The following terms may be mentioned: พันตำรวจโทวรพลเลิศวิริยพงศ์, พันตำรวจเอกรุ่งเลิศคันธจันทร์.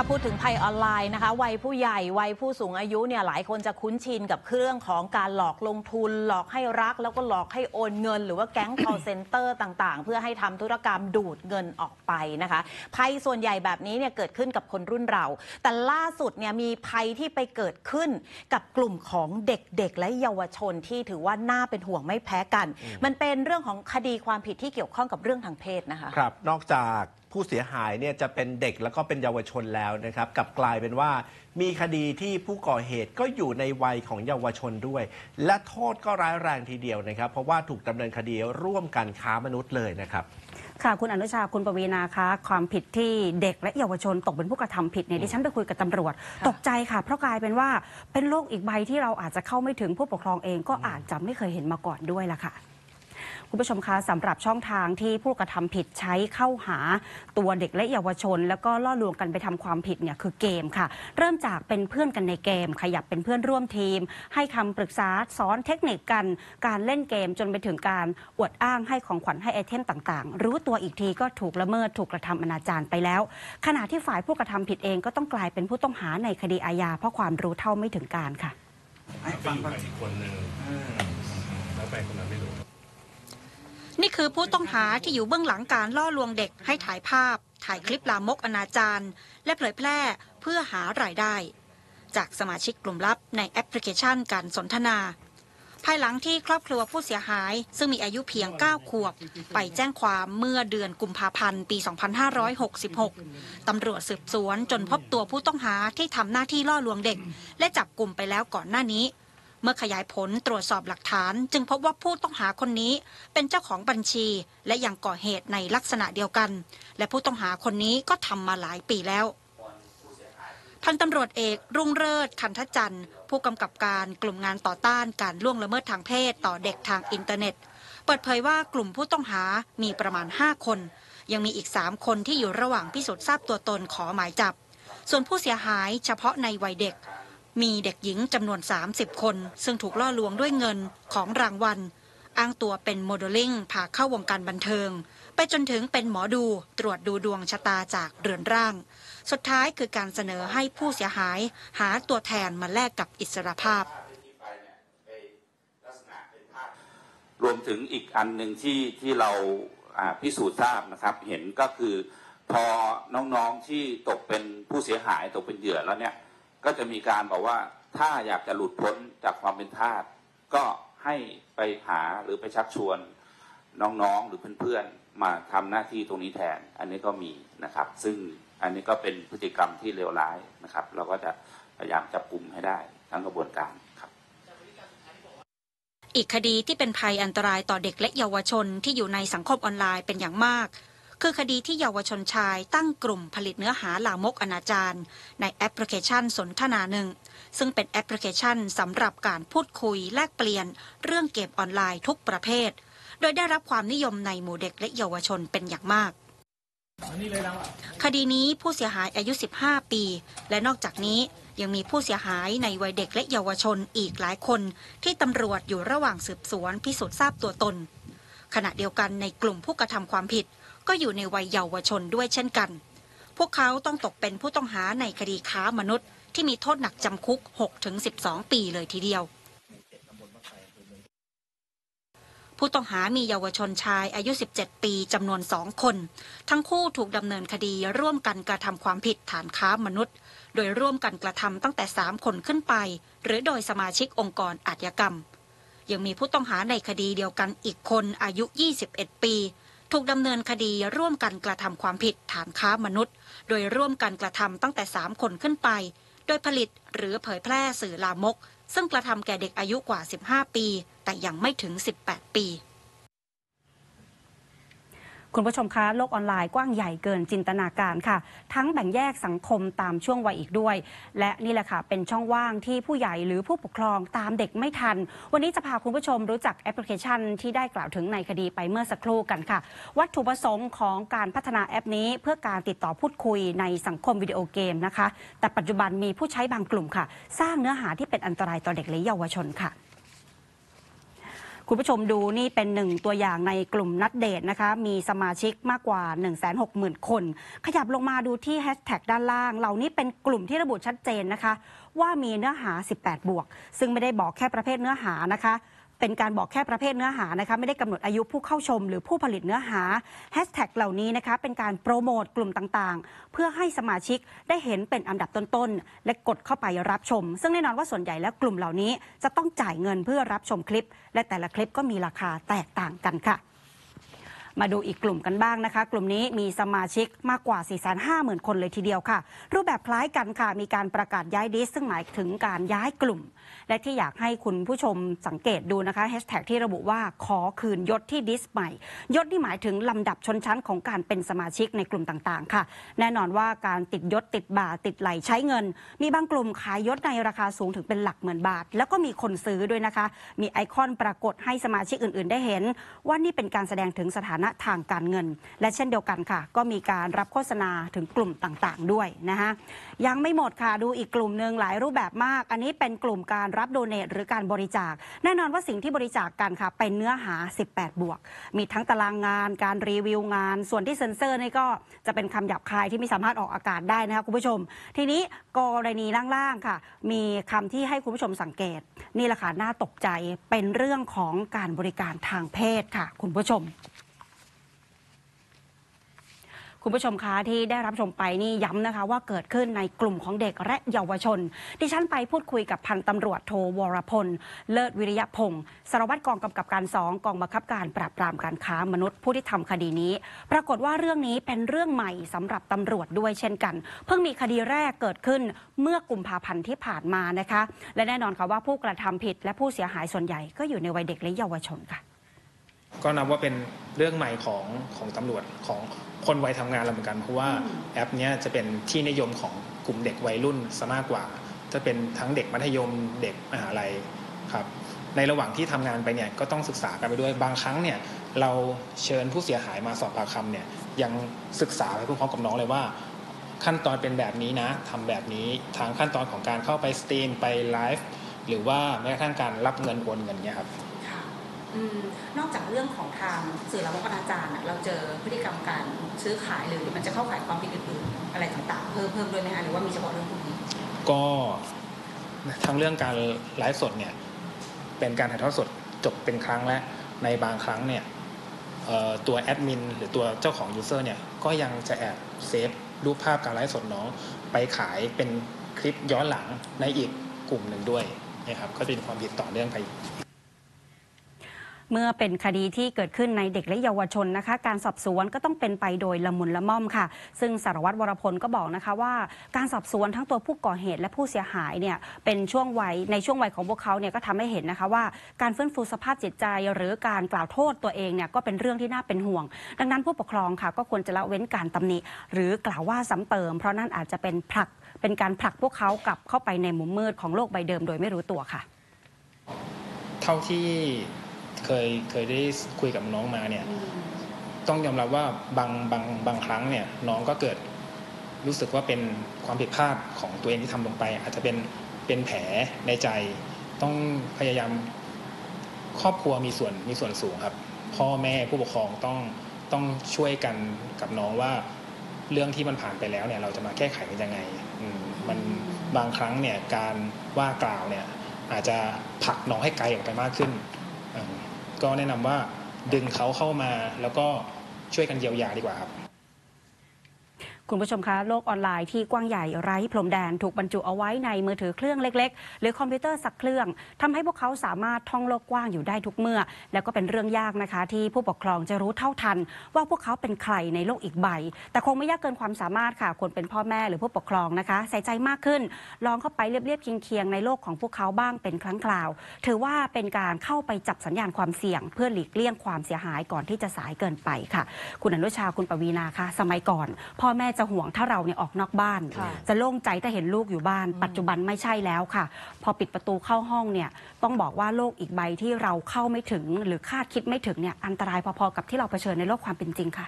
ถ้าพูดถึงภัยออนไลน์นะคะวัยผู้ใหญ่วัยผู้สูงอายุเนี่ยหลายคนจะคุ้นชินกับเครื่องของการหลอกลงทุนหลอกให้รักแล้วก็หลอกให้โอนเงินหรือว่าแก๊ง call center ต่างๆเพื่อให้ทำธุรกรรมดูดเงินออกไปนะคะภัยส่วนใหญ่แบบนี้เนี่ยเกิดขึ้นกับคนรุ่นเราแต่ล่าสุดเนี่ยมีภัยที่ไปเกิดขึ้นกับกลุ่มของเด็กๆและเยาวชนที่ถือว่าน่าเป็นห่วงไม่แพ้กันมันเป็นเรื่องของคดีความผิดที่เกี่ยวข้องกับเรื่องทางเพศนะคะครับนอกจากผู้เสียหายเนี่ยจะเป็นเด็กแล้วก็เป็นเยาวชนแล้วนะครับกลับกลายเป็นว่ามีคดีที่ผู้ก่อเหตุก็อยู่ในวัยของเยาวชนด้วยและโทษก็ร้ายแรงทีเดียวนะครับเพราะว่าถูกดำเนินคดีร่วมกันค้ามนุษย์เลยนะครับค่ะคุณอนุชาคุณปวีณาคะความผิดที่เด็กและเยาวชนตกเป็นผู้กระทำผิดเนี่ยดิฉันไปคุยกับตำรวจตกใจค่ะเพราะกลายเป็นว่าเป็นโลกอีกใบที่เราอาจจะเข้าไม่ถึงผู้ปกครองเองก็อาจจะไม่เคยเห็นมาก่อนด้วยล่ะค่ะคุณผู้ชมคะสำหรับช่องทางที่ผู้กระทำผิดใช้เข้าหาตัวเด็กและเยาวชนแล้วก็ล่อลวงกันไปทำความผิดเนี่ยคือเกมค่ะเริ่มจากเป็นเพื่อนกันในเกมขยับเป็นเพื่อนร่วมทีมให้คำปรึกษาสอนเทคนิคกันการเล่นเกมจนไปถึงการอวดอ้างให้ของขวัญให้ไอเทมต่างๆรู้ตัวอีกทีก็ถูกละเมิดถูกกระทำอนาจารไปแล้วขณะที่ฝ่ายผู้กระทำผิดเองก็ต้องกลายเป็นผู้ต้องหาในคดีอาญาเพราะความรู้เท่าไม่ถึงการค่ะฟังไปอีกคนหนึ่งแล้วไปคนนั้นไม่รู้นี่คือผู้ต้องหาที่อยู่เบื้องหลังการล่อลวงเด็กให้ถ่ายภาพถ่ายคลิปลามกอนาจารและเผยแพร่เพื่อหารายได้จากสมาชิกกลุ่มลับในแอปพลิเคชันการสนทนาภายหลังที่ครอบครัวผู้เสียหายซึ่งมีอายุเพียง9 ขวบไปแจ้งความเมื่อเดือนกุมภาพันธ์ปี 2566 ตำรวจสืบสวนจนพบตัวผู้ต้องหาที่ทำหน้าที่ล่อลวงเด็กและจับกลุ่มไปแล้วก่อนหน้านี้เมื่อขยายผลตรวจสอบหลักฐานจึงพบว่าผู้ต้องหาคนนี้เป็นเจ้าของบัญชีและยังก่อเหตุในลักษณะเดียวกันและผู้ต้องหาคนนี้ก็ทำมาหลายปีแล้วพันตำรวจเอกรุ่งเลิศคันธจันทร์ผู้กำกับการกลุ่มงานต่อต้านการล่วงละเมิดทางเพศต่อเด็กทางอินเทอร์เน็ตเปิดเผยว่ากลุ่มผู้ต้องหามีประมาณ5 คนยังมีอีก3 คนที่อยู่ระหว่างพิสูจน์ทราบตัวตนขอหมายจับส่วนผู้เสียหายเฉพาะในวัยเด็กมีเด็กหญิงจำนวน 30 คนซึ่งถูกล่อลวงด้วยเงินของรางวัลอ้างตัวเป็นโมเดลลิ่งพาเข้าวงการบันเทิงไปจนถึงเป็นหมอดูตรวจดูดวงชะตาจากเรือนร่างสุดท้ายคือการเสนอให้ผู้เสียหายหาตัวแทนมาแลกกับอิสรภาพรวมถึงอีกอันหนึ่งที่เราพิสูจน์ทราบนะครับเห็นก็คือพอน้องๆที่ตกเป็นผู้เสียหายตกเป็นเหยื่อแล้วเนี่ยก็จะมีการบอกว่าถ้าอยากจะหลุดพ้นจากความเป็นทาสก็ให้ไปหาหรือไปชักชวนน้องๆหรือเพื่อนๆมาทำหน้าที่ตรงนี้แทนอันนี้ก็มีนะครับซึ่งอันนี้ก็เป็นพฤติกรรมที่เลวร้ายนะครับเราก็จะพยายามจับกลุ่มให้ได้ทั้งกระบวนการครับอีกคดีที่เป็นภัยอันตรายต่อเด็กและเยาวชนที่อยู่ในสังคมออนไลน์เป็นอย่างมากคือคดีที่เยาวชนชายตั้งกลุ่มผลิตเนื้อหาลามกอนาจารในแอปพลิเคชันสนทนาหนึ่งซึ่งเป็นแอปพลิเคชันสำหรับการพูดคุยแลกเปลี่ยนเรื่องเกมออนไลน์ทุกประเภทโดยได้รับความนิยมในหมู่เด็กและเยาวชนเป็นอย่างมากคดีนี้ผู้เสียหายอายุ15 ปีและนอกจากนี้ยังมีผู้เสียหายในวัยเด็กและเยาวชนอีกหลายคนที่ตำรวจอยู่ระหว่างสืบสวนพิสูจน์ทราบตัวตนขณะเดียวกันในกลุ่มผู้กระทำความผิดก็อยู่ในวัยเยาวชนด้วยเช่นกันพวกเขาต้องตกเป็นผู้ต้องหาในคดีค้ามนุษย์ที่มีโทษหนักจำคุก 6-12 ปีเลยทีเดียวผู้ต้องหามีเยาวชนชายอายุ17 ปีจำนวน 2 คนทั้งคู่ถูกดำเนินคดีร่วมกันกระทำความผิดฐานค้ามนุษย์โดยร่วมกันกระทำตั้งแต่ 3 คนขึ้นไปหรือโดยสมาชิกองค์กรอาชญากรรมยังมีผู้ต้องหาในคดีเดียวกันอีกคนอายุ 21 ปีถูกดำเนินคดีร่วมกันกระทำความผิดฐานค้ามนุษย์โดยร่วมกันกระทำตั้งแต่ 3 คนขึ้นไปโดยผลิตหรือเผยแพร่สื่อลามกซึ่งกระทำแก่เด็กอายุกว่า15 ปีแต่ยังไม่ถึง18 ปีคุณผู้ชมคะโลกออนไลน์กว้างใหญ่เกินจินตนาการค่ะทั้งแบ่งแยกสังคมตามช่วงวัยอีกด้วยและนี่แหละค่ะเป็นช่องว่างที่ผู้ใหญ่หรือผู้ปกครองตามเด็กไม่ทันวันนี้จะพาคุณผู้ชมรู้จักแอปพลิเคชันที่ได้กล่าวถึงในคดีไปเมื่อสักครู่กันค่ะวัตถุประสงค์ของการพัฒนาแอปนี้เพื่อการติดต่อพูดคุยในสังคมวิดีโอเกมนะคะแต่ปัจจุบันมีผู้ใช้บางกลุ่มค่ะสร้างเนื้อหาที่เป็นอันตรายต่อเด็กและเยาวชนค่ะ คุณผู้ชมดูนี่เป็นหนึ่งตัวอย่างในกลุ่มนัดเดทนะคะมีสมาชิกมากกว่า 160,000 คนขยับลงมาดูที่แฮชแท็กด้านล่างเหล่านี้เป็นกลุ่มที่ระบุชัดเจนนะคะว่ามีเนื้อหา 18+ ซึ่งไม่ได้บอกแค่ประเภทเนื้อหานะคะเป็นการบอกแค่ประเภทเนื้อหานะคะไม่ได้กำหนดอายุผู้เข้าชมหรือผู้ผลิตเนื้อหาแฮชแท็กเหล่านี้นะคะเป็นการโปรโมทกลุ่มต่างๆเพื่อให้สมาชิกได้เห็นเป็นอันดับต้นๆและกดเข้าไปรับชมซึ่งแน่นอนว่าส่วนใหญ่แล้วกลุ่มเหล่านี้จะต้องจ่ายเงินเพื่อรับชมคลิปและแต่ละคลิปก็มีราคาแตกต่างกันค่ะมาดูอีกกลุ่มกันบ้างนะคะกลุ่มนี้มีสมาชิกมากกว่า 450,000 คนเลยทีเดียวค่ะรูปแบบคล้ายกันค่ะมีการประกาศย้ายดิสซึ่งหมายถึงการย้ายกลุ่มและที่อยากให้คุณผู้ชมสังเกตดูนะคะแฮชแท็กที่ระบุว่าขอคืนยศที่ดิสใหม่ยศที่หมายถึงลำดับชนชั้นของการเป็นสมาชิกในกลุ่มต่างๆค่ะแน่นอนว่าการติดยศติดบ่าติดไหลใช้เงินมีบางกลุ่มขายยศในราคาสูงถึงเป็นหลักหมื่นบาทแล้วก็มีคนซื้อด้วยนะคะมีไอคอนปรากฏให้สมาชิกอื่นๆได้เห็นว่านี่เป็นการแสดงถึงสถานะทางการเงินและเช่นเดียวกันค่ะก็มีการรับโฆษณาถึงกลุ่มต่างๆด้วยนะคะยังไม่หมดค่ะดูอีกกลุ่มหนึ่งหลายรูปแบบมากอันนี้เป็นกลุ่มการรับโดเนทหรือการบริจาคแน่นอนว่าสิ่งที่บริจาคกันค่ะเป็นเนื้อหา 18+ มีทั้งตารางงานการรีวิวงานส่วนที่เซ็นเซอร์นี่ก็จะเป็นคำหยาบคายที่ไม่สามารถออกอากาศได้นะคะคุณผู้ชมทีนี้กรณีล่างๆค่ะมีคำที่ให้คุณผู้ชมสังเกตนี่แหละค่ะน่าตกใจเป็นเรื่องของการบริการทางเพศค่ะคุณผู้ชมคุณผู้ชมคะที่ได้รับชมไปนี่ย้ำนะคะว่าเกิดขึ้นในกลุ่มของเด็กและเยาวชนดิฉันไปพูดคุยกับพันตำรวจโทวรพลเลิศวิริยพงศ์สารวัตรกองกำกับการ2กองบังคับการปราบปรามการค้ามนุษย์ผู้ที่ทำคดีนี้ปรากฏว่าเรื่องนี้เป็นเรื่องใหม่สำหรับตำรวจด้วยเช่นกันเพิ่งมีคดีแรกเกิดขึ้นเมื่อกุมภาพันธ์ที่ผ่านมานะคะและแน่นอนค่ะว่าผู้กระทำผิดและผู้เสียหายส่วนใหญ่ก็อยู่ในวัยเด็กและเยาวชนค่ะก็นับว่าเป็นเรื่องใหม่ของตำรวจของคนวัยทำงานเราเหมือนกันเพราะว่าแอปนี้จะเป็นที่นิยมของกลุ่มเด็กวัยรุ่นซะมากกว่าจะเป็นทั้งเด็กมัธยมเด็กมหาลัยครับในระหว่างที่ทำงานไปเนี่ยก็ต้องศึกษากันไปด้วยบางครั้งเนี่ยเราเชิญผู้เสียหายมาสอบปากคำเนี่ยยังศึกษาไปพร้อมกับน้องเลยว่าขั้นตอนเป็นแบบนี้นะทำแบบนี้ทางขั้นตอนของการเข้าไปสตรีมไปไลฟ์หรือว่าแม้กระทั่งการรับเงินโอนเงินเนี่ยครับนอกจากเรื่องของทางสื่อละเมิดอนาจารเราเจอพฤติกรรมการซื้อขายหรือมันจะเข้าขายความผิดอื่นๆอะไรต่างๆเพิ่มด้วยไหมคะหรือว่ามีเฉพาะเรื่องพวกนี้ก็ทั้งเรื่องการไลฟ์สดเนี่ยเป็นการถ่ายทอดสดจบเป็นครั้งและในบางครั้งเนี่ยตัวแอดมินหรือตัวเจ้าของยูเซอร์เนี่ยก็ยังจะแอบเซฟรูปภาพการไลฟ์สดน้องไปขายเป็นคลิปย้อนหลังในอีกกลุ่มหนึ่งด้วยนะครับก็เป็นความผิดต่อเนื่องไปเมื่อเป็นคดีที่เกิดขึ้นในเด็กและเยาวชนนะคะการสอบสวนก็ต้องเป็นไปโดยละมุนละม่อมค่ะซึ่งสารวัตรวรพลก็บอกนะคะว่าการสอบสวนทั้งตัวผู้ก่อเหตุและผู้เสียหายเนี่ยเป็นช่วงวัยในช่วงวัยของพวกเขาเนี่ยก็ทำให้เห็นนะคะว่าการฟื้นฟูสภาพจิตใจหรือการกล่าวโทษตัวเองเนี่ยก็เป็นเรื่องที่น่าเป็นห่วงดังนั้นผู้ปกครองค่ะก็ควรจะละเว้นการตำหนิหรือกล่าวว่าซ้ำเติมเพราะนั่นอาจจะเป็นการผลักพวกเขากลับเข้าไปในมุมมืดของโลกใบเดิมโดยไม่รู้ตัวค่ะเท่าที่เคยได้คุยกับน้องมาเนี่ยต้องยอมรับว่าบางครั้งเนี่ยน้องก็เกิดรู้สึกว่าเป็นความผิดพลาดของตัวเองที่ทำลงไปอาจจะเป็นแผลในใจต้องพยายามครอบครัวมีส่วนสูงครับพ่อแม่ผู้ปกครองต้องช่วยกันกับน้องว่าเรื่องที่มันผ่านไปแล้วเนี่ยเราจะมาแก้ไขมันยังไงมันบางครั้งเนี่ยการว่ากล่าวเนี่ยอาจจะผลักน้องให้ไกลออกไปมากขึ้นก็แนะนำว่าดึงเขาเข้ามาแล้วก็ช่วยกันเยียวยาดีกว่าครับคุณผู้ชมคะโลกออนไลน์ที่กว้างใหญ่ไร้พรมแดนถูกบรรจุเอาไว้ในมือถือเครื่องเล็กๆหรือคอมพิวเตอร์สักเครื่องทำให้พวกเขาสามารถท่องโลกกว้างอยู่ได้ทุกเมื่อและก็เป็นเรื่องยากนะคะที่ผู้ปกครองจะรู้เท่าทันว่าพวกเขาเป็นใครในโลกอีกใบแต่คงไม่ยากเกินความสามารถค่ะควรเป็นพ่อแม่หรือผู้ปกครองนะคะใส่ใจมากขึ้นลองเข้าไปเรียบๆเคียงๆในโลกของพวกเขาบ้างเป็นครั้งคราวถือว่าเป็นการเข้าไปจับสัญญาณความเสี่ยงเพื่อหลีกเลี่ยงความเสียหายก่อนที่จะสายเกินไปค่ะคุณอนุชาคุณปวีณาค่ะสมัยก่อนพ่อแม่จะห่วงถ้าเราเนี่ยออกนอกบ้านจะโล่งใจถ้าเห็นลูกอยู่บ้านปัจจุบันไม่ใช่แล้วค่ะพอปิดประตูเข้าห้องเนี่ยต้องบอกว่าโลกอีกใบที่เราเข้าไม่ถึงหรือคาดคิดไม่ถึงเนี่ยอันตรายพอๆกับที่เราเผชิญในโลกความเป็นจริงค่ะ